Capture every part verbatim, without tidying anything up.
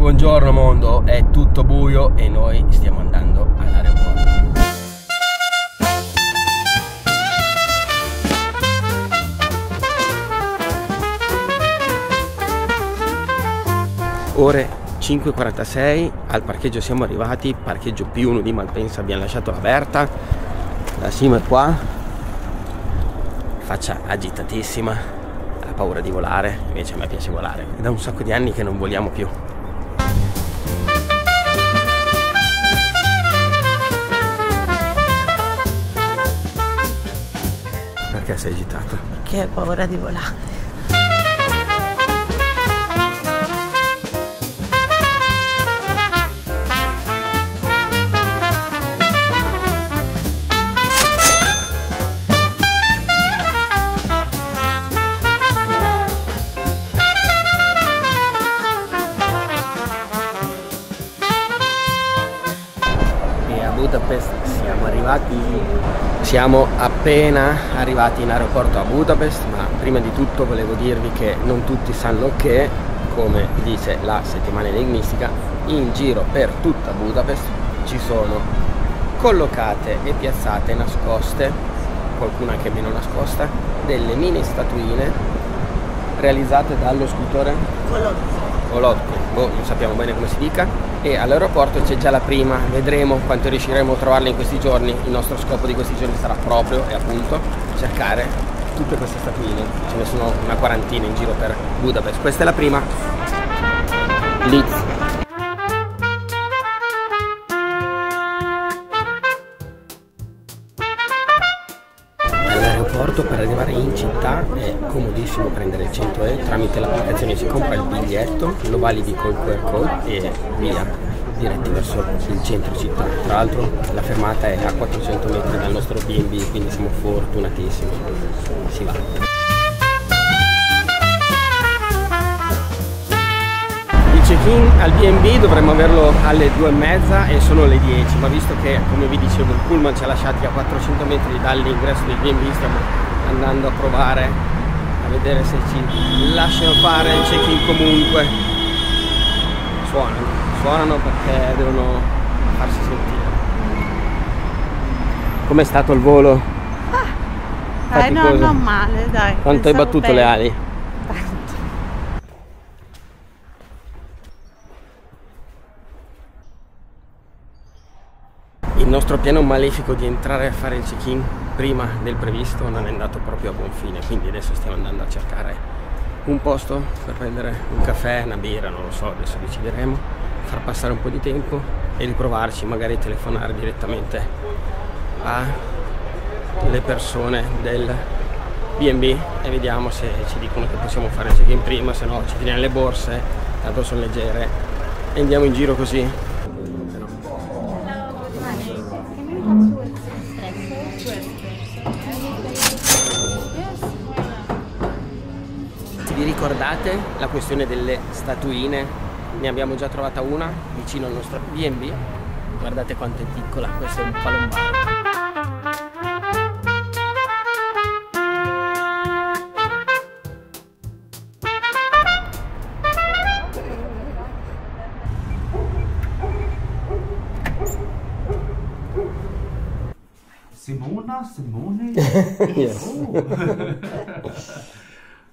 buongiorno mondo, è tutto buio e noi stiamo andando all'aeroporto. Ore cinque e quarantasei, al parcheggio siamo arrivati, parcheggio P uno di Malpensa, abbiamo lasciato la Berta, la Sima è qua, faccia agitatissima, ha paura di volare, invece a me piace volare, è da un sacco di anni che non voliamo più. Perché sei agitato? Perché ho paura di volare. Budapest siamo arrivati, siamo appena arrivati in aeroporto a Budapest, ma prima di tutto volevo dirvi che non tutti sanno che, come dice la settimana enigmistica, in giro per tutta Budapest ci sono collocate e piazzate nascoste, qualcuna anche meno nascosta, delle mini statuine realizzate dallo scultore Kolodko, boh, non sappiamo bene come si dica, e all'aeroporto c'è già la prima, vedremo quanto riusciremo a trovarla in questi giorni. Il nostro scopo di questi giorni sarà proprio e appunto cercare tutte queste statuine, ce ne sono una quarantina in giro per Budapest, questa è la prima. Liz. Per arrivare in città è comodissimo prendere il cento euro, tramite l'applicazione si compra il biglietto, lo validi col Q R code e via, diretti verso il centro città. Tra l'altro la fermata è a quattrocento metri dal nostro B e B, quindi siamo fortunatissimi, si va. Il check-in al B e B dovremmo averlo alle due e mezza e sono le dieci, ma visto che, come vi dicevo, il pullman ci ha lasciati a quattrocento metri dall'ingresso del B e B, stiamo andando a provare a vedere se ci lasciano fare il check-in. Comunque suonano, suonano perché devono farsi sentire. Com'è stato il volo? Ah, dai, no, non male, dai. Quanto hai battuto bene le ali? Tanto. Il nostro piano malefico di entrare a fare il check-in prima del previsto non è andato proprio a buon fine, quindi adesso stiamo andando a cercare un posto per prendere un caffè, una birra, non lo so, adesso decideremo, far passare un po' di tempo e riprovarci, magari telefonare direttamente alle persone del B e B e vediamo se ci dicono che possiamo fare il check-in prima, se no ci tiriamo le borse, tanto sono leggere, e andiamo in giro così. Vi ricordate la questione delle statuine? Ne abbiamo già trovata una vicino al nostro B e B. Guardate quanto è piccola, questo è un palombaro. Simona, Simone? Yes.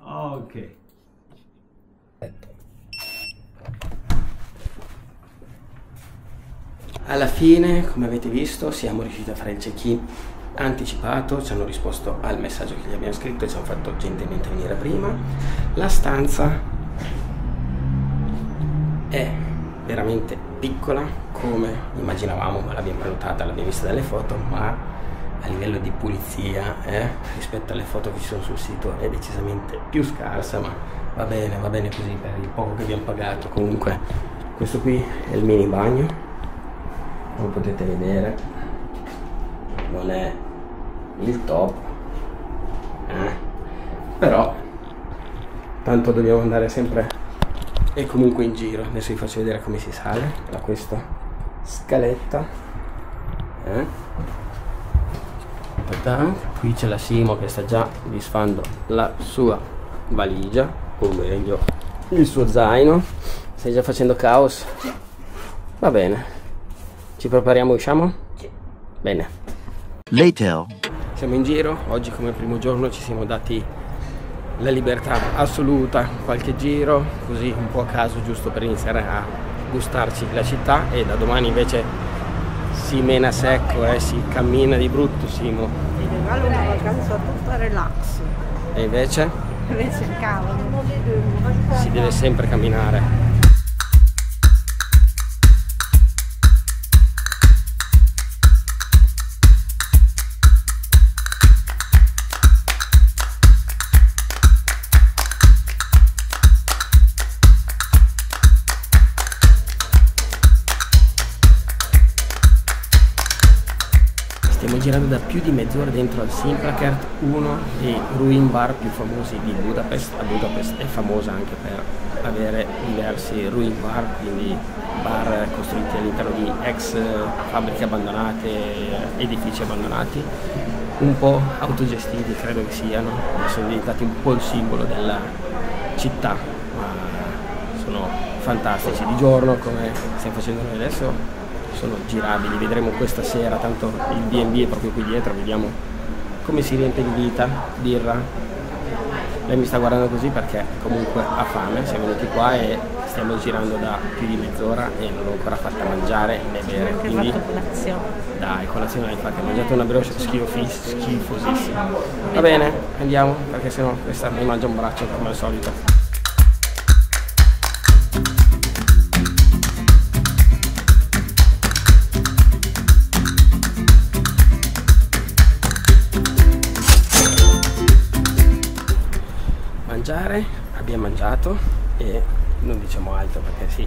Oh. Ok. Alla fine, come avete visto, siamo riusciti a fare il check-in anticipato, ci hanno risposto al messaggio che gli abbiamo scritto e ci hanno fatto gentilmente venire prima. La stanza è veramente piccola, come immaginavamo, ma l'abbiamo prenotata, l'abbiamo vista dalle foto, ma a livello di pulizia eh, rispetto alle foto che ci sono sul sito è decisamente più scarsa, ma va bene, va bene così per il poco che abbiamo pagato. Comunque questo qui è il mini bagno, come potete vedere non è il top eh. Però tanto dobbiamo andare sempre e comunque in giro. Adesso vi faccio vedere come si sale da questa scaletta eh. Qui c'è la Simo che sta già disfando la sua valigia, o meglio il suo zaino, Stai già facendo caos? Sì. Va bene. Ci prepariamo, usciamo? Sì. Bene. Later. Siamo in giro. Oggi come primo giorno ci siamo dati la libertà assoluta. Qualche giro, così un po' a caso, giusto per iniziare a gustarci la città. E da domani invece si mena secco, eh, si cammina di brutto, Simo. Ti regalo una vacanza tutta relax. E invece? Invece il cavolo. Si deve sempre camminare. Stiamo girando da più di mezz'ora dentro al Szimpla Kert, uno dei ruin bar più famosi di Budapest. A Budapest è famosa anche per avere diversi ruin bar, quindi bar costruiti all'interno di ex fabbriche abbandonate, edifici abbandonati, un po' autogestivi credo che siano, sono diventati un po' il simbolo della città, ma sono fantastici di giorno come stiamo facendo noi adesso. Sono girabili, vedremo questa sera, tanto il B and B è proprio qui dietro, vediamo come si riempie di vita, birra. Lei mi sta guardando così perché comunque ha fame, siamo venuti qua e stiamo girando da più di mezz'ora e non l'ho ancora fatta mangiare né bere. Quindi fatto colazione. Dai, colazione l'hai fatta, ho mangiato una brioche schifosissima. Va bene, andiamo, perché sennò questa mi mangia un braccio come al solito. Abbiamo mangiato e non diciamo altro perché sì,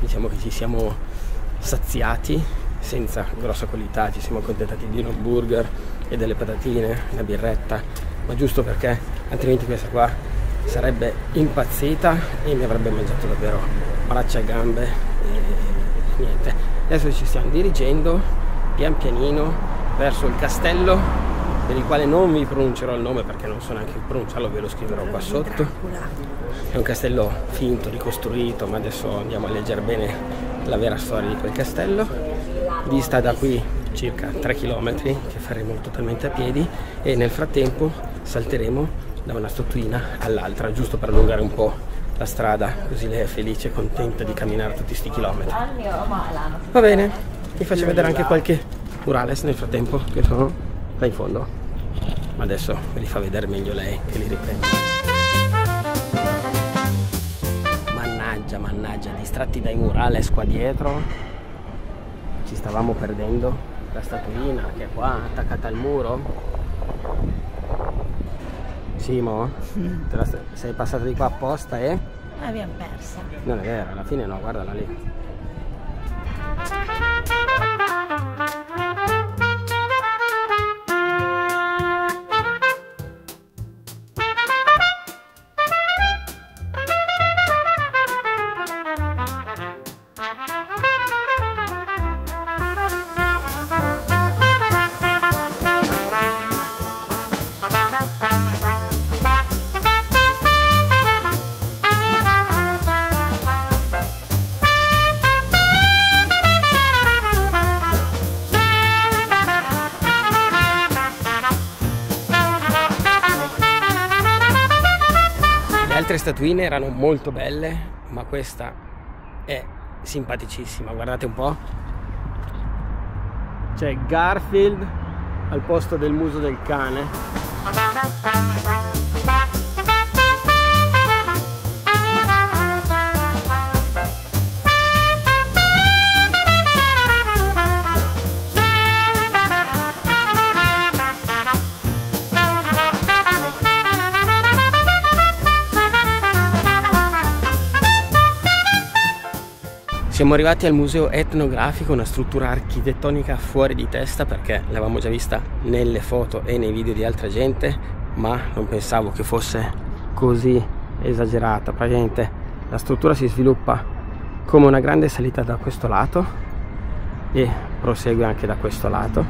diciamo che ci siamo saziati senza grossa qualità, ci siamo accontentati di un hamburger e delle patatine, una birretta, ma giusto perché altrimenti questa qua sarebbe impazzita e mi avrebbe mangiato davvero braccia e gambe e niente. Adesso ci stiamo dirigendo pian pianino verso il castello, per il quale non vi pronuncerò il nome perché non so neanche pronunciarlo, ve lo scriverò qua sotto. È un castello finto, ricostruito, ma adesso andiamo a leggere bene la vera storia di quel castello. Dista da qui circa tre chilometri, che faremo totalmente a piedi, e nel frattempo salteremo da una statuina all'altra, giusto per allungare un po' la strada, così lei è felice e contenta di camminare tutti sti chilometri. Va bene, vi faccio vedere anche qualche murales nel frattempo, che sono là in fondo, ma adesso ve li fa vedere meglio lei che li riprende. Mannaggia, mannaggia, distratti dai murales qua dietro ci stavamo perdendo la statuina che è qua attaccata al muro. Simo, te la sei passata di qua apposta e? L'abbiamo persa. Non è vero, alla fine no, guardala lì. Le statuine erano molto belle, ma questa è simpaticissima, guardate un po', c'è Garfield al posto del muso del cane. Siamo arrivati al museo etnografico, una struttura architettonica fuori di testa perché l'avevamo già vista nelle foto e nei video di altra gente, ma non pensavo che fosse così esagerata. Praticamente la struttura si sviluppa come una grande salita da questo lato e prosegue anche da questo lato.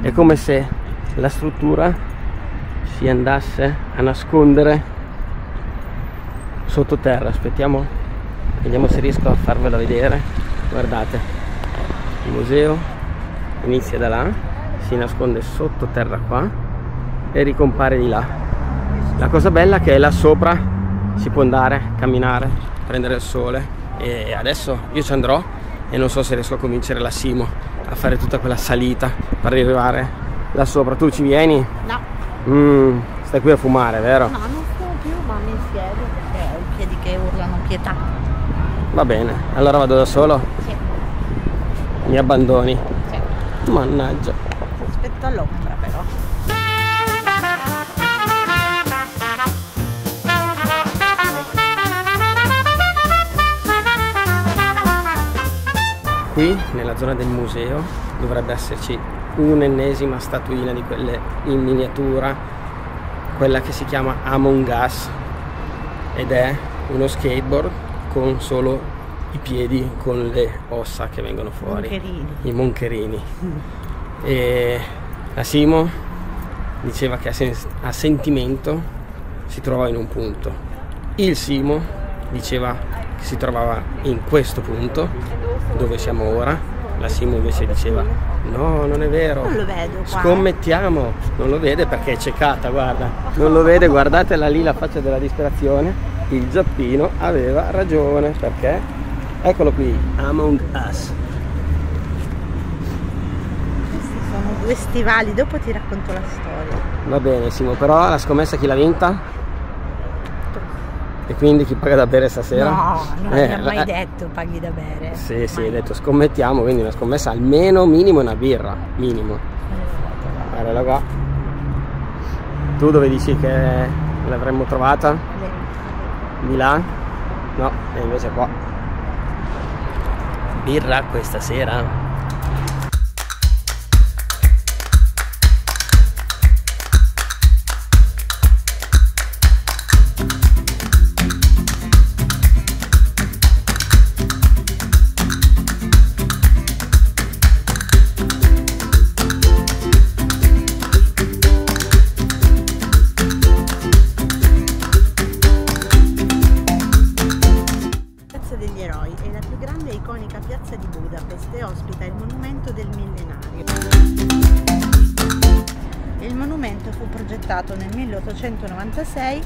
È come se la struttura si andasse a nascondere sottoterra. Aspettiamo Vediamo se riesco a farvela vedere. Guardate, il museo inizia da là, si nasconde sottoterra qua e ricompare di là. La cosa bella è che là sopra si può andare, camminare, prendere il sole. E adesso io ci andrò e non so se riesco a convincere la Simo a fare tutta quella salita per arrivare là sopra. Tu ci vieni? No. Mm, stai qui a fumare, vero? No, non fumo più, ma mi siedo perché ho i piedi che urlano pietà. Va bene, allora vado da solo? Sì. Mi abbandoni? Sì. Mannaggia. Aspetto all'ombra però. Qui, nella zona del museo, dovrebbe esserci un'ennesima statuina di quelle in miniatura, quella che si chiama Among Us, ed è uno skateboard con solo i piedi, con le ossa che vengono fuori, moncherini. I moncherini. Mm. E la Simo diceva che a, sen a sentimento si trovava in un punto, il Simo diceva che si trovava in questo punto dove siamo ora, la Simo invece diceva no, non è vero, non lo vedo qua. Scommettiamo, non lo vede perché è ciecata, guarda, non lo vede, guardatela lì la faccia della disperazione. Il giappino aveva ragione, perché eccolo qui, Among Us. Questi sono due stivali, dopo ti racconto la storia. Va bene Simo, però la scommessa chi l'ha vinta? E quindi chi paga da bere stasera? No, non eh, l'abbiamo mai detto paghi da bere. Sì, mai. Sì, hai detto scommettiamo, quindi una scommessa almeno minimo una birra, minimo. Guardala qua. Tu dove dici che l'avremmo trovata? Di là? No, e invece qua. Birra questa sera. Nel milleottocentonovantasei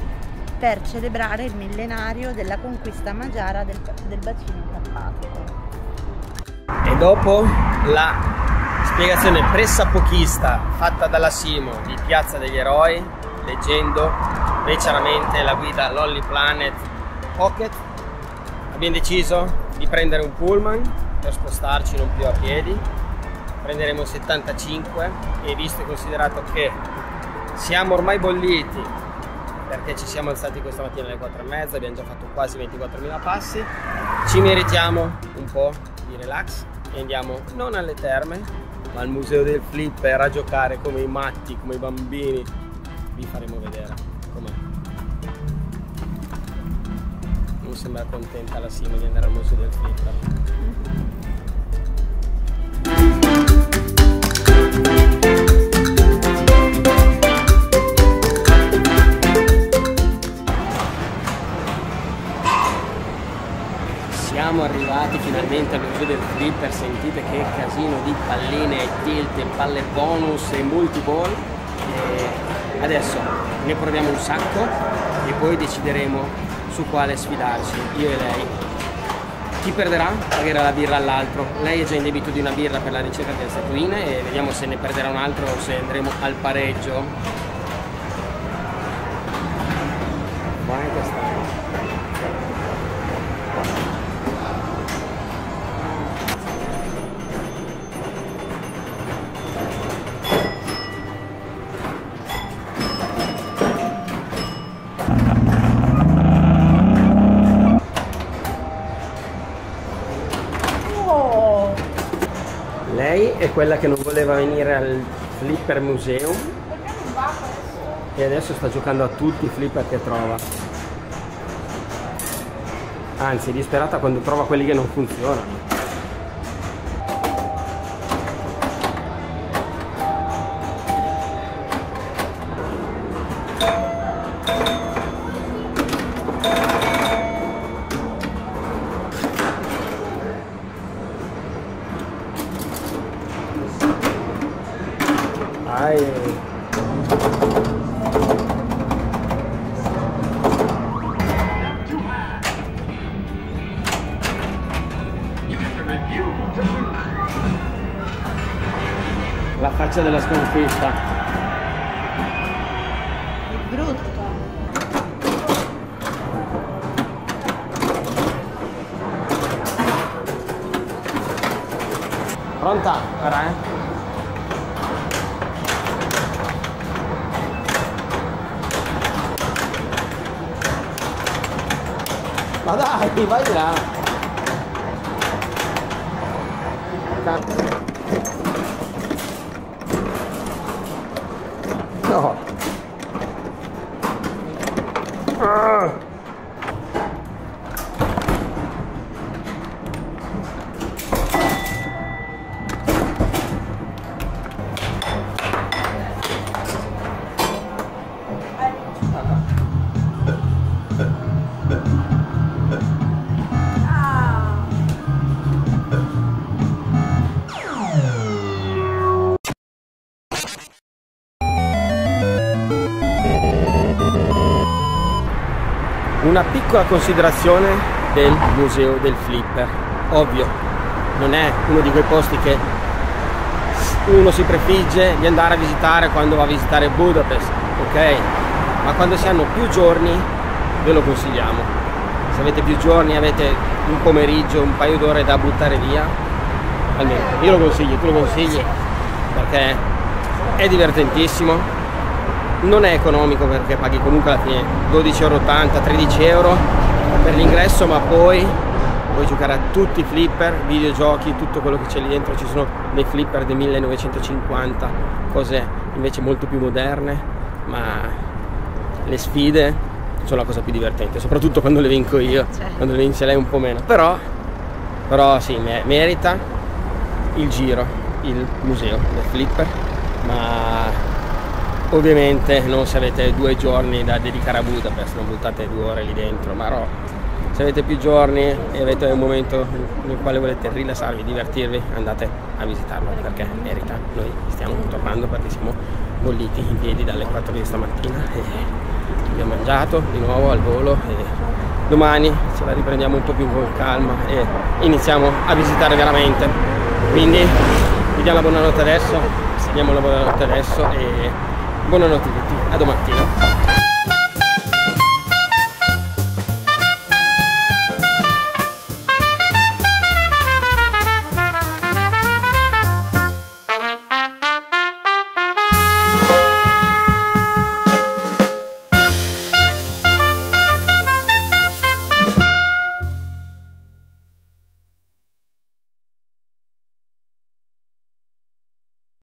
per celebrare il millenario della conquista magiara del, del bacino carpatico. E dopo la spiegazione pressapochista fatta dalla Simo di Piazza degli Eroi, leggendo beceramente la guida Lonely Planet Pocket, abbiamo deciso di prendere un pullman per spostarci non più a piedi. Prenderemo settantacinque e visto e considerato che siamo ormai bolliti perché ci siamo alzati questa mattina alle quattro e mezza, abbiamo già fatto quasi ventiquattromila passi, ci meritiamo un po' di relax e andiamo non alle terme ma al museo del flipper a giocare come i matti, come i bambini. Vi faremo vedere com'è. Non sembra contenta la Simo di andare al museo del flipper. Siamo arrivati finalmente al museo del flipper, sentite che casino di palline e tilt e palle bonus e multiball. E adesso ne proviamo un sacco e poi decideremo su quale sfidarci, io e lei. Chi perderà pagherà la birra all'altro, lei è già in debito di una birra per la ricerca delle statuine e vediamo se ne perderà un altro o se andremo al pareggio. Qua in questa è quella che non voleva venire al flipper museum e adesso sta giocando a tutti i flipper che trova, anzi è disperata quando trova quelli che non funzionano. traccia della sconfitta. È brutta. Pronta? Guarda, eh? Ma dai, vai di là. No. Ah. Una piccola considerazione del museo del flipper. Ovvio, non è uno di quei posti che uno si prefigge di andare a visitare quando va a visitare Budapest, ok? Ma quando si hanno più giorni ve lo consigliamo. Se avete più giorni, avete un pomeriggio, un paio d'ore da buttare via, almeno io lo consiglio, tu lo consigli, perché è divertentissimo. Non è economico perché paghi comunque alla fine dodici euro ottanta, tredici euro per l'ingresso, ma poi puoi giocare a tutti i flipper, videogiochi, tutto quello che c'è lì dentro. Ci sono dei flipper del millenovecentocinquanta, cose invece molto più moderne, ma le sfide sono la cosa più divertente, soprattutto quando le vinco io, quando le vince lei un po' meno, però, però sì, merita il giro, il museo del flipper, ma... Ovviamente non se avete due giorni da dedicare a Budapest, non buttate due ore lì dentro, ma no, se avete più giorni e avete un momento nel quale volete rilassarvi, divertirvi, andate a visitarlo, perché merita. Noi stiamo tornando perché siamo bolliti in piedi dalle quattro di stamattina e abbiamo mangiato di nuovo al volo e domani ce la riprendiamo un po' più con calma e iniziamo a visitare veramente. Quindi vi diamo la buonanotte adesso, vi diamo la buonanotte adesso e buonanotte a tutti, a domattina.